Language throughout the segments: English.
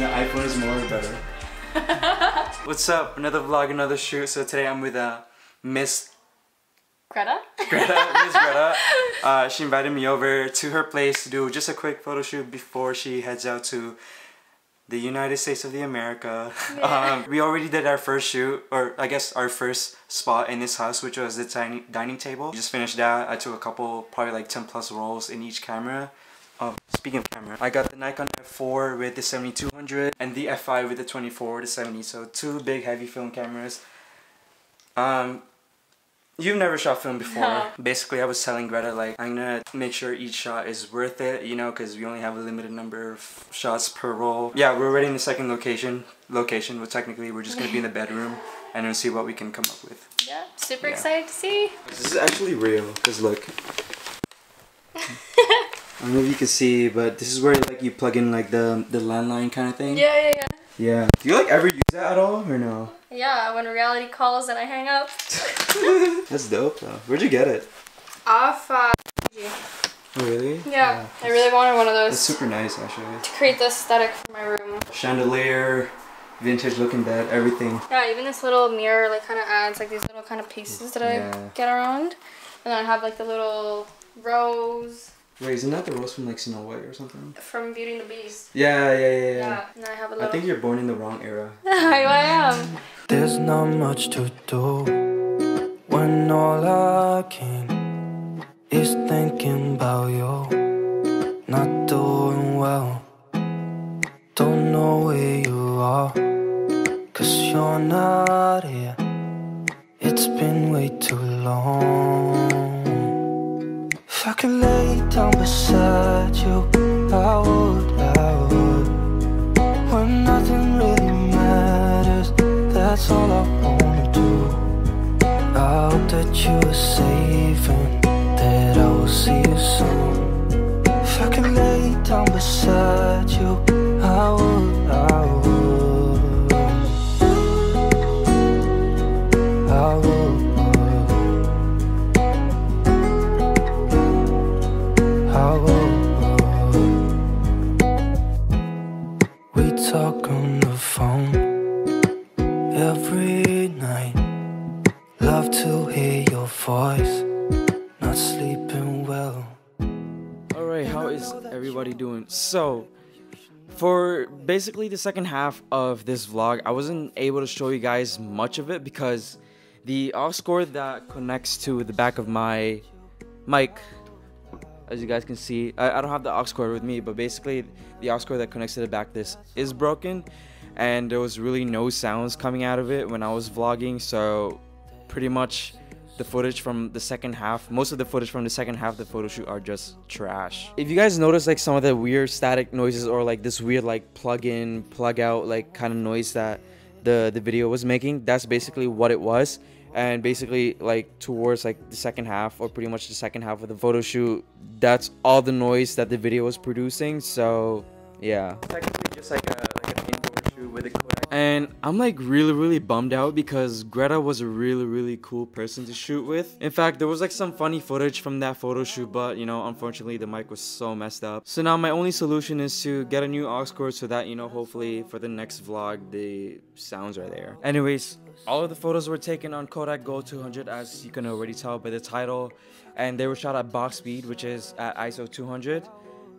the iPhone is more better. What's up? Another vlog, another shoot. So today I'm with Miss Greta. Miss Greta. She invited me over to her place to do just a quick photo shoot before she heads out to the United States of the America. Yeah. We already did our first shoot, or I guess our first spot in this house, which was the tiny dining table. We just finished that. I took a couple, probably like 10 plus rolls in each camera. Oh, speaking of camera, I got the Nikon F4 with the 7200 and the F5 with the 24 to 70. So two big heavy film cameras. You've never shot film before. No. Basically, I was telling Greta, like, I'm gonna make sure each shot is worth it, you know, because we only have a limited number of shots per roll. Yeah, we're already in the second location, well, technically, we're just gonna be in the bedroom and then see what we can come up with. Yeah, super excited to see. This is actually real, because look. I don't know if you can see, but this is where, like, you plug in, like, the landline kind of thing. Yeah. Yeah. Do you, like, ever use that at all, or no? Yeah, when reality calls and I hang up. That's dope, though. Where'd you get it? Off, PG. Oh, really? Yeah, I really wanted one of those. It's super nice, actually. To create the aesthetic for my room. Chandelier, vintage-looking bed, everything. Yeah, even this little mirror, like, kind of adds, like, these little kind of pieces that I get around. And then I have, like, the little rose. Wait, isn't that the rose from like Snow White or something? From Beauty and the Beast. Yeah. And I have a little... I think you're born in the wrong era. I am. There's not much to do when all I can is thinking about you. Not doing well. Don't know where you are, 'cause you're not here. It's been way too long. If I could lay down beside you, I would. When nothing really matters, that's all I wanna do. I hope that you were safe and that I will see you soon. If I could lay down beside you, I would. We talk on the phone every night. Love to hear your voice. Not sleeping well. Alright, how is everybody doing? So, for basically the second half of this vlog, I wasn't able to show you guys much of it because the aux cord that connects to the back of my mic, as you guys can see, I don't have the aux cord with me, but basically the aux cord that connects to the back of this is broken, and there was really no sounds coming out of it when I was vlogging. So pretty much the footage from the second half, most of the footage from the second half of the photo shoot are just trash. If you guys notice like some of the weird static noises or like this weird like plug in, plug out like kind of noise that the video was making, that's basically what it was. And basically like towards like the second half, or pretty much the second half of the photo shoot, that's all the noise that the video was producing. So yeah, technically just like a paint photo shoot with a Kodak. And I'm like really bummed out because Greta was a really cool person to shoot with. In fact, there was like some funny footage from that photo shoot, but you know, unfortunately the mic was so messed up. So now my only solution is to get a new aux cord so that, you know, hopefully for the next vlog the sounds are there. Anyways, all of the photos were taken on Kodak Gold 200, as you can already tell by the title, and they were shot at box speed, which is at ISO 200.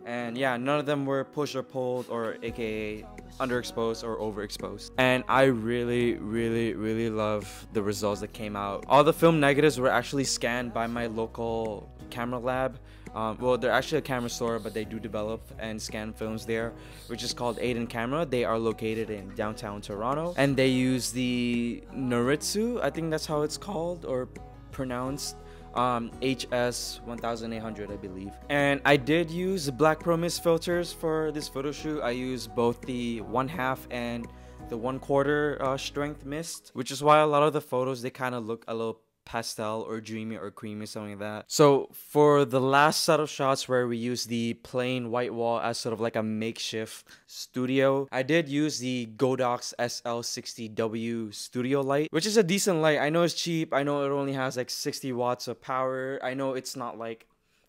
And yeah, none of them were pushed or pulled, or aka underexposed or overexposed. And I really love the results that came out. All the film negatives were actually scanned by my local camera lab. Well, they're actually a camera store, but they do develop and scan films there, which is called Aiden Camera. They are located in downtown Toronto, and they use the Noritsu, I think that's how it's called or pronounced, HS 1800, I believe. And I did use black pro mist filters for this photo shoot. I used both the 1/2 and the 1/4 strength mist, which is why a lot of the photos, they kind of look a little pastel or dreamy or creamy, something like that. So for the last set of shots where we use the plain white wall as sort of like a makeshift studio, I did use the Godox SL60W studio light, which is a decent light. I know it's cheap. I know it only has like 60 watts of power. I know it's not like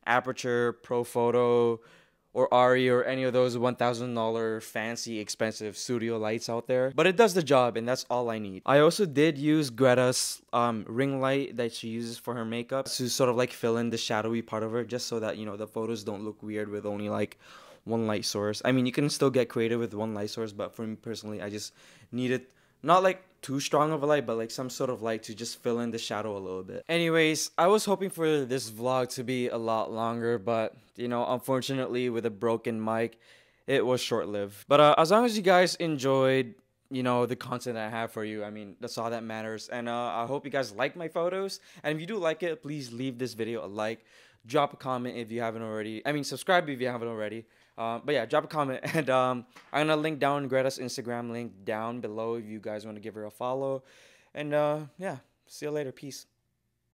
aperture, pro photo, or Ari or any of those $1,000 fancy expensive studio lights out there. But it does the job and that's all I need. I also did use Greta's ring light that she uses for her makeup to sort of like fill in the shadowy part of her, just so that, you know, the photos don't look weird with only like one light source. I mean, you can still get creative with one light source, but for me personally, I just needed not like too strong of a light, but like some sort of light to just fill in the shadow a little bit. Anyways, I was hoping for this vlog to be a lot longer, but you know, unfortunately with a broken mic, it was short-lived. But as long as you guys enjoyed, you know, the content I have for you, I mean, that's all that matters. And I hope you guys like my photos. And if you do like it, please leave this video a like. Drop a comment if you haven't already. I mean, subscribe if you haven't already. But yeah, drop a comment. And I'm going to link down Greta's Instagram link down below if you guys want to give her a follow. And yeah, see you later. Peace.